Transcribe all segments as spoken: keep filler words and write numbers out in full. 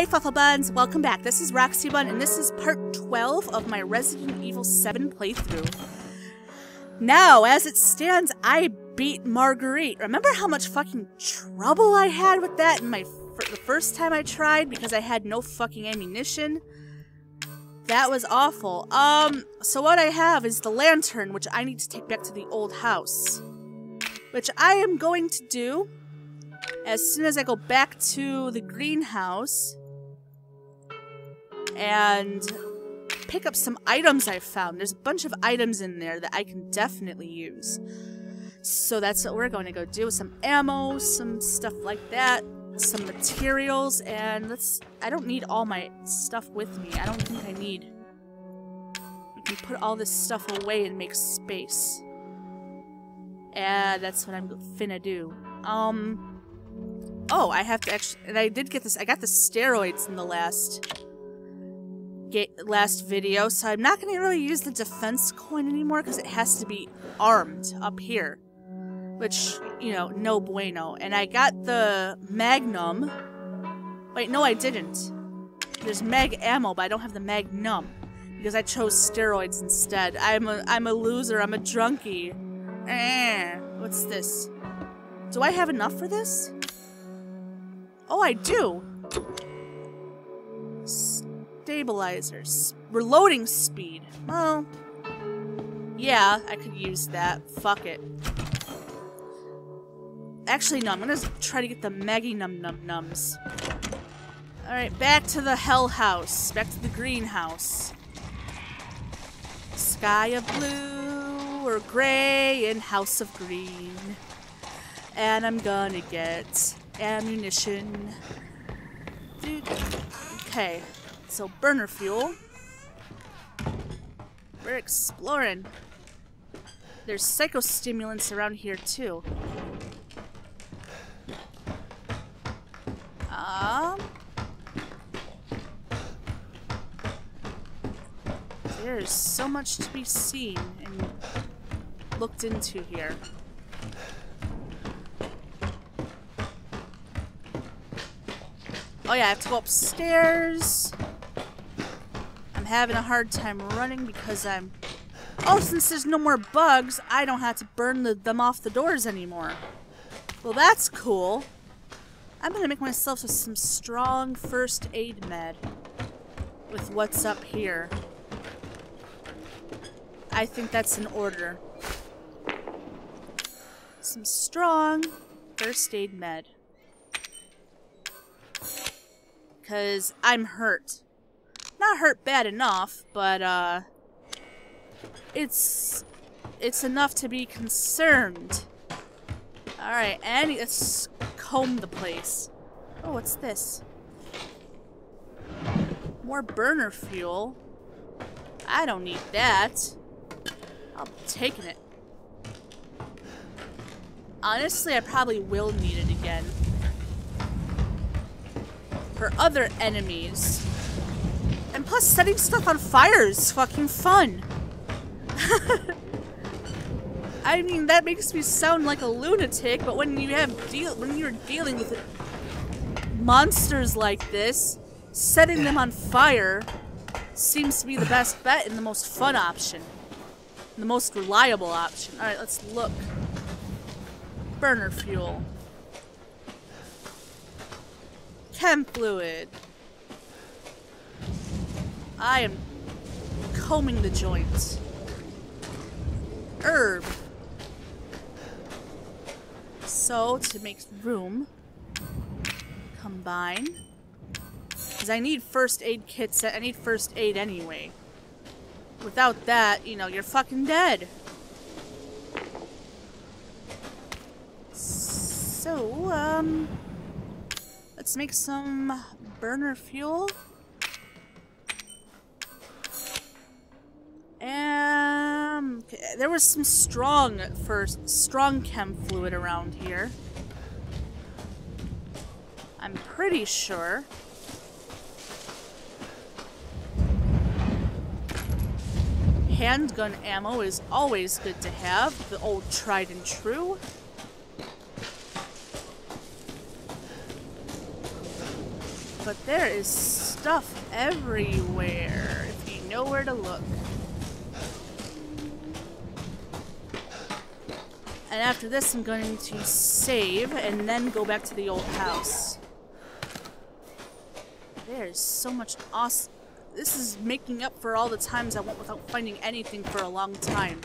Hey Flufflebuns, welcome back. This is RoxyBun and this is part twelve of my Resident Evil seven playthrough. Now, as it stands, I beat Marguerite. Remember how much fucking trouble I had with that in my f the first time I tried because I had no fucking ammunition? That was awful. Um, so what I have is the lantern, which I need to take back to the old house, which I am going to do as soon as I go back to the greenhouse and pick up some items I found. There's a bunch of items in there that I can definitely use. So that's what we're going to go do. Some ammo, some stuff like that, some materials, and let's... I don't need all my stuff with me. I don't think I need... I can put all this stuff away and make space. And that's what I'm finna do. Um... Oh, I have to actually, and I did get this, I got the steroids in the last, get, last video, so I'm not going to really use the defense coin anymore because it has to be armed up here, which, you know, no bueno. And I got the magnum, wait, no I didn't. There's mag ammo, but I don't have the magnum because I chose steroids instead. I'm a, I'm a loser, I'm a drunkie. Eh, what's this? Do I have enough for this? Oh, I do. Stabilizers. Reloading speed. Well, yeah, I could use that. Fuck it. Actually, no, I'm gonna try to get the Maggie Num Num Nums. Alright, back to the hell house. Back to the greenhouse. Sky of blue or gray and house of green. And I'm gonna get ammunition. Dude. Okay, so burner fuel. We're exploring. There's psychostimulants around here too. Um. There's so much to be seen and looked into here. Oh yeah, I have to go upstairs. I'm having a hard time running because I'm... Oh, since there's no more bugs, I don't have to burn the, them off the doors anymore. Well, that's cool. I'm gonna make myself some strong first aid med with what's up here. I think that's in order. Some strong first aid med. Because I'm hurt. Not hurt bad enough, but uh, it's it's enough to be concerned. Alright, and let's comb the place. Oh, what's this? More burner fuel. I don't need that. I'm taking it. Honestly, I probably will need it again for other enemies. And plus, setting stuff on fire is fucking fun. I mean, that makes me sound like a lunatic, but when you have deal when you're dealing with monsters like this, setting them on fire seems to be the best bet and the most fun option. The most reliable option. Alright, let's look. Burner fuel. Chem fluid. I am combing the joints. Herb. So, to make room, combine. Because I need first aid kits. I need first aid anyway. Without that, you know, you're fucking dead. So, um... let's make some burner fuel. Um, okay, there was some strong first strong chem fluid around here. I'm pretty sure. Handgun ammo is always good to have, the old tried and true. but there is stuff everywhere if you know where to look. And after this, I'm going to save and then go back to the old house. There's so much awesome. This is making up for all the times I went without finding anything for a long time.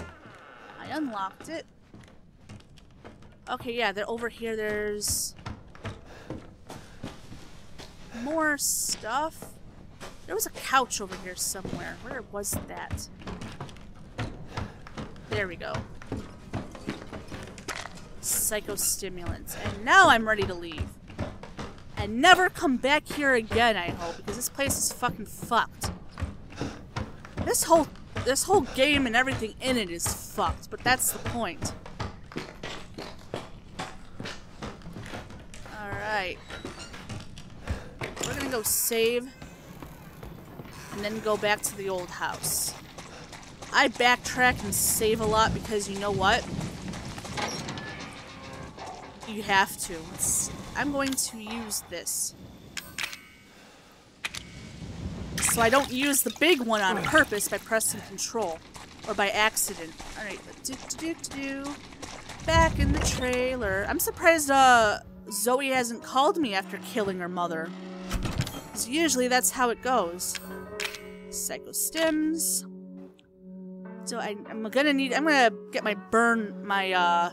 I unlocked it. Okay, yeah, they're over here. There's more stuff. There was a couch over here somewhere. Where was that? There we go. Psychostimulants. And now I'm ready to leave. And never come back here again, I hope, because this place is fucking fucked. This whole this whole game and everything in it is fucked, but that's the point. Alright. We're gonna go save and then go back to the old house. I backtrack and save a lot because you know what? You have to. Let's see. I'm going to use this. So I don't use the big one on purpose by pressing control. Or by accident. Alright. Do-do-do-do. Back in the trailer. I'm surprised uh, Zoe hasn't called me after killing her mother. So usually that's how it goes. Psychostims. So I, I'm gonna need... I'm gonna get my burn... My, uh...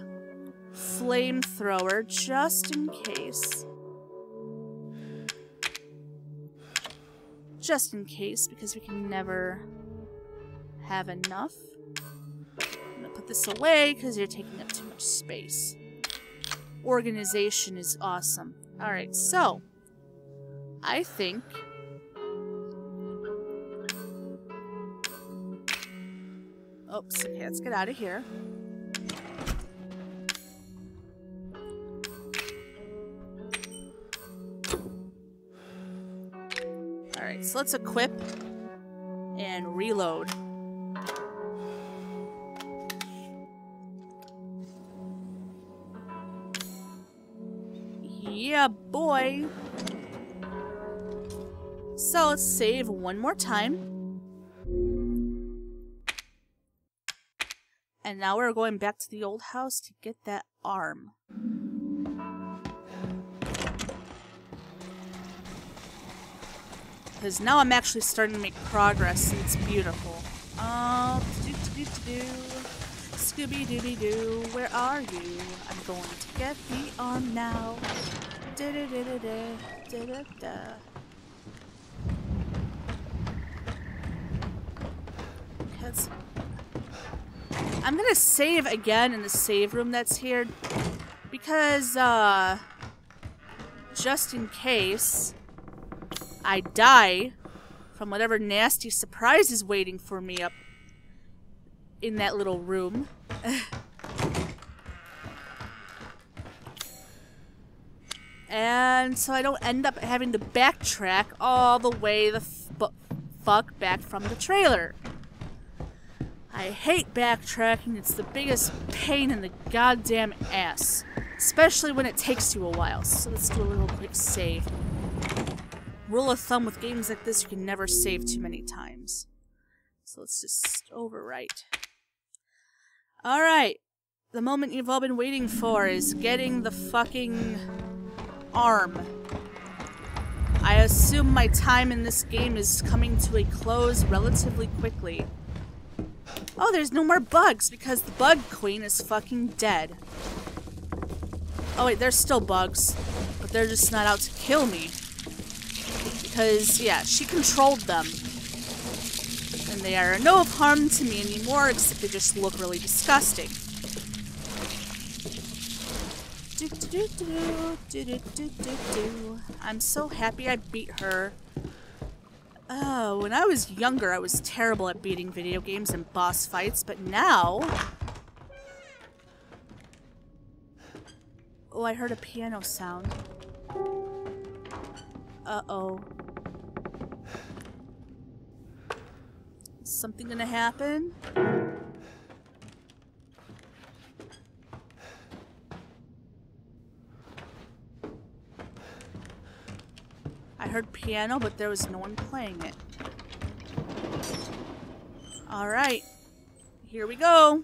flamethrower, just in case. Just in case, because we can never have enough. I'm gonna put this away, because you're taking up too much space. Organization is awesome. Alright, so. I think... Oops, okay, let's get out of here. Alright, so let's equip and reload. Yeah, boy! So let's save one more time. And now we're going back to the old house to get that arm. Because now I'm actually starting to make progress, and it's beautiful. Oh, do-do-do-do-do. Scooby-dooby-doo, where are you? I'm going to get the arm now. Da-da-da-da-da, da-da-da. Because I'm gonna save again in the save room that's here. Because, uh... just in case... I die from whatever nasty surprise is waiting for me up in that little room. And so I don't end up having to backtrack all the way the f fuck back from the trailer. I hate backtracking. It's the biggest pain in the goddamn ass. Especially when it takes you a while. So let's do a little quick save. Rule of thumb with games like this, you can never save too many times. So let's just overwrite. Alright. The moment you've all been waiting for is getting the fucking arm. I assume my time in this game is coming to a close relatively quickly. Oh, there's no more bugs because the bug queen is fucking dead. Oh wait, there's still bugs. But they're just not out to kill me. Because, yeah, she controlled them. And they are no harm to me anymore, except they just look really disgusting. I'm so happy I beat her. Oh, when I was younger, I was terrible at beating video games and boss fights, but now... Oh, I heard a piano sound. Uh-oh. Is something gonna happen? I heard piano, but there was no one playing it. Alright. Here we go.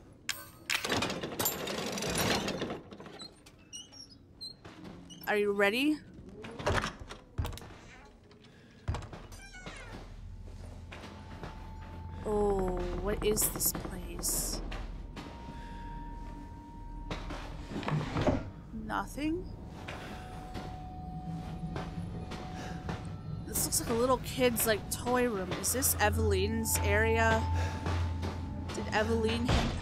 Are you ready? Oh, what is this place? Nothing? This looks like a little kid's like toy room. Is this Eveline's area? Did Eveline have...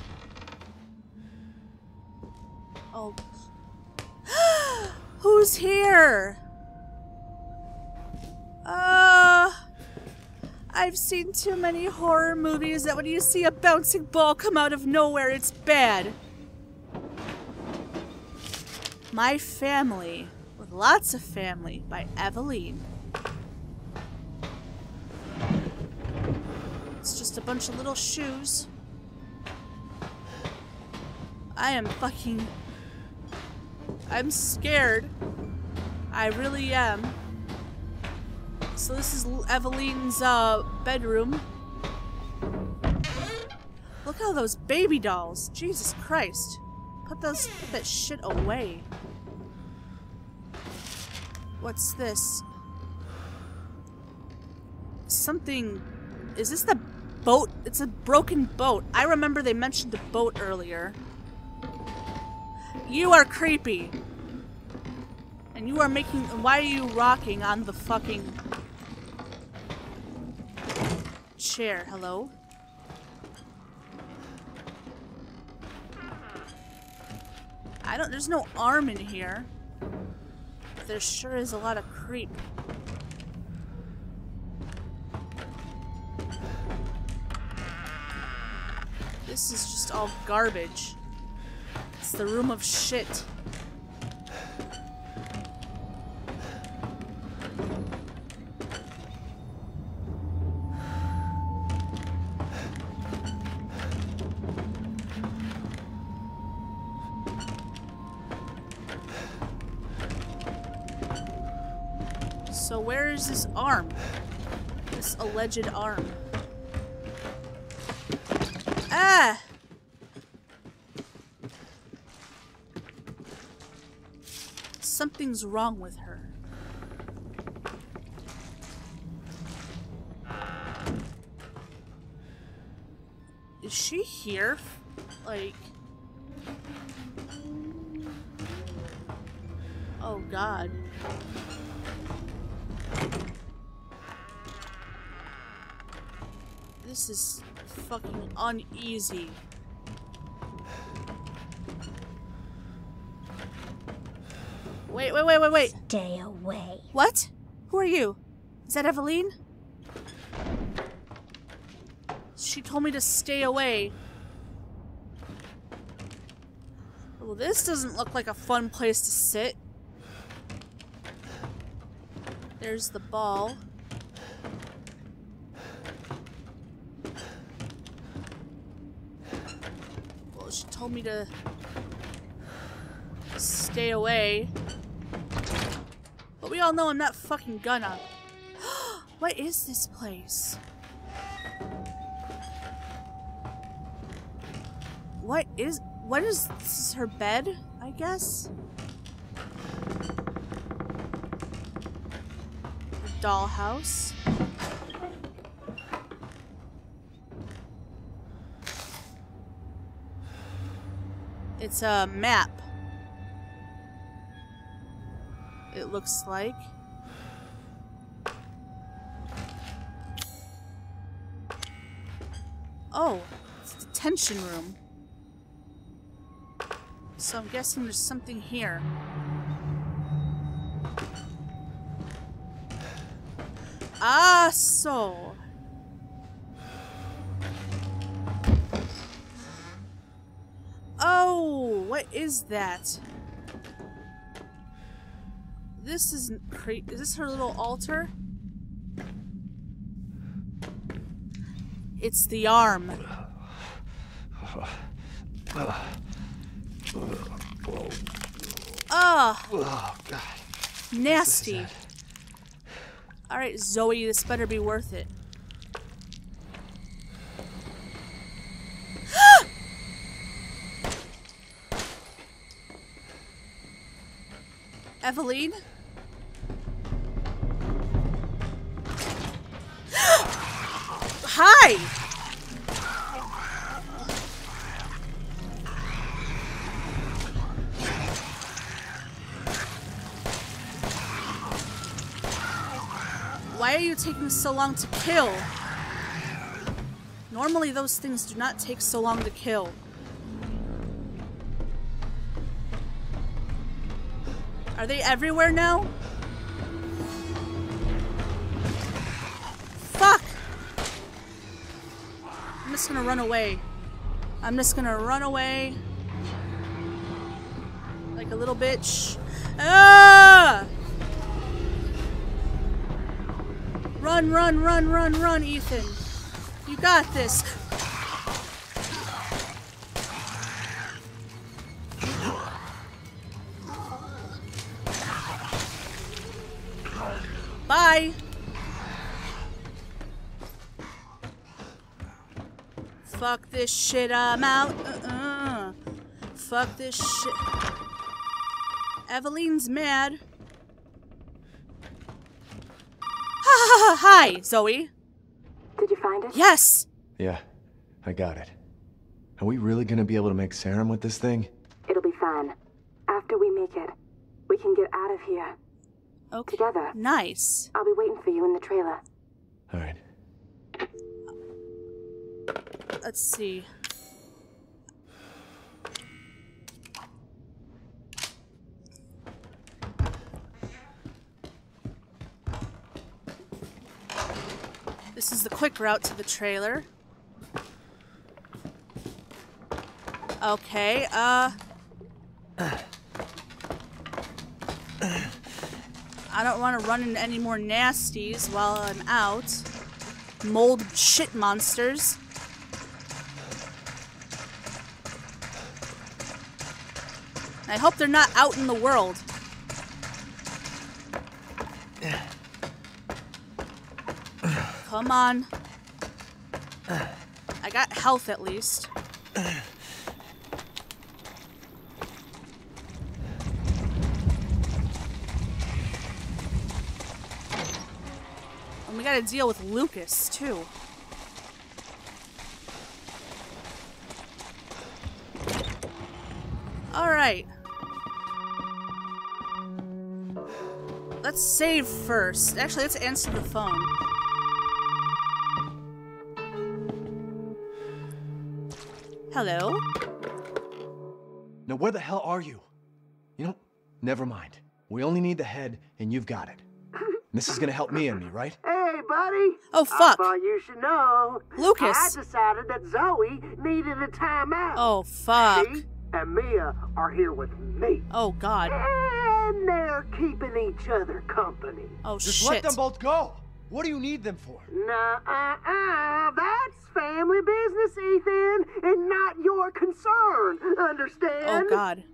Oh. Who's here? Uh, I've seen too many horror movies that when you see a bouncing ball come out of nowhere, it's bad. My Family with Lots of Family by Eveline. It's just a bunch of little shoes. I am fucking... I'm scared. I really am. So this is Eveline's uh, bedroom. Look at all those baby dolls. Jesus Christ. Put those, put that shit away. What's this? Something. Is this the boat? It's a broken boat. I remember they mentioned the boat earlier. You are creepy. And you are making... Why are you rocking on the fucking... chair? Hello? I don't... There's no arm in here. But there sure is a lot of creep. This is just all garbage. It's the room of shit. So where is this arm? This alleged arm. Ah! Something's wrong with her. Is she here? Like... Oh God. This is fucking uneasy. Wait, wait, wait, wait, wait. Stay away. What? Who are you? Is that Eveline? She told me to stay away. Well, this doesn't look like a fun place to sit. There's the ball. Well, she told me to stay away. But we all know I'm not fucking gonna. What is this place? What is... What is... This is her bed, I guess? Her dollhouse. It's a map. It looks like. Oh, it's a detention room. So I'm guessing there's something here. Ah, so. Oh, what is that? This isn't creepy. Is this her little altar? It's the arm. Oh, oh God. Nasty. Alright, Zoe, this better be worth it. Eveline? Hi! Why are you taking so long to kill? Normally those things do not take so long to kill. Are they everywhere now? Fuck! I'm just gonna run away. I'm just gonna run away. Like a little bitch. Ah! Run, run, run, run, run, Ethan. You got this. Bye. Fuck this shit, I'm out. Uh-uh. Fuck this shit. Eveline's mad. Hi, Zoe. Did you find it? Yes. Yeah, I got it. Are we really gonna be able to make serum with this thing? It'll be fine. After we make it, we can get out of here. Okay. Together. Nice. I'll be waiting for you in the trailer. All right. Let's see. This is the quick route to the trailer. Okay. Uh. I don't want to run into any more nasties while I'm out. Mold shit monsters. I hope they're not out in the world. Come on. I got health at least. We gotta deal with Lucas, too. Alright. Let's save first. Actually, let's answer the phone. Hello? Now, where the hell are you? You know, never mind. We only need the head, and you've got it. This is gonna help Mia and me, right? Hey, buddy. Oh, fuck. I thought you should know. Lucas. I decided that Zoe needed a timeout. Oh, fuck. She and Mia are here with me. Oh, God. And they're keeping each other company. Oh, just shit. Just let them both go. What do you need them for? Nuh-uh-uh. That's family business, Ethan, and not your concern. Understand? Oh, God.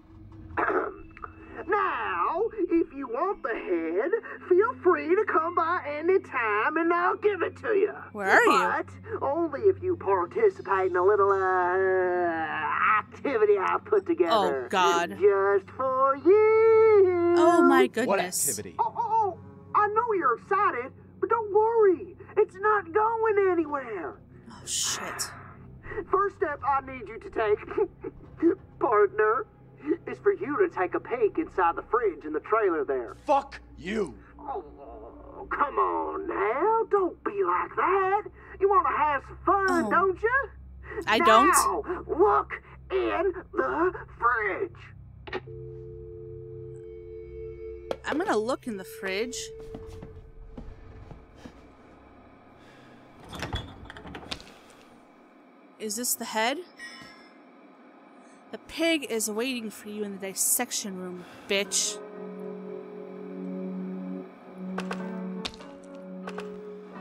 Now, if you want the head, feel free to come by any time and I'll give it to you. Where are you? But only if you participate in a little uh, activity I put together. Oh, God. Just for you. Oh, my goodness. What activity? Oh, oh, oh, I know you're excited, but don't worry. It's not going anywhere. Oh, shit. First step I need you to take, partner, is for you to take a peek inside the fridge in the trailer there. Fuck you! Oh, come on now. Don't be like that. You want to have some fun, oh. don't you? I now, don't. Look in the fridge. I'm going to look in the fridge. Is this the head? The pig is waiting for you in the dissection room, bitch.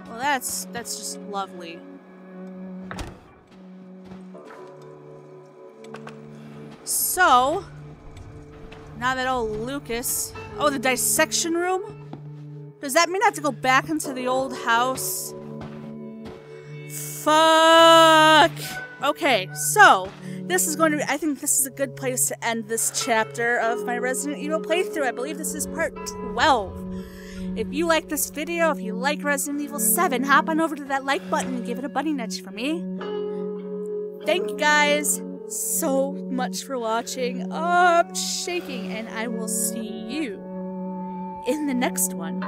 Well, that's that's just lovely. So, now that old Lucas... Oh, the dissection room? Does that mean I have to go back into the old house? Fuck. Okay, so this is going to be, I think this is a good place to end this chapter of my Resident Evil playthrough. I believe this is part twelve. If you like this video, if you like Resident Evil seven, hop on over to that like button and give it a bunny nudge for me. Thank you guys so much for watching. Oh, I'm shaking, and I will see you in the next one.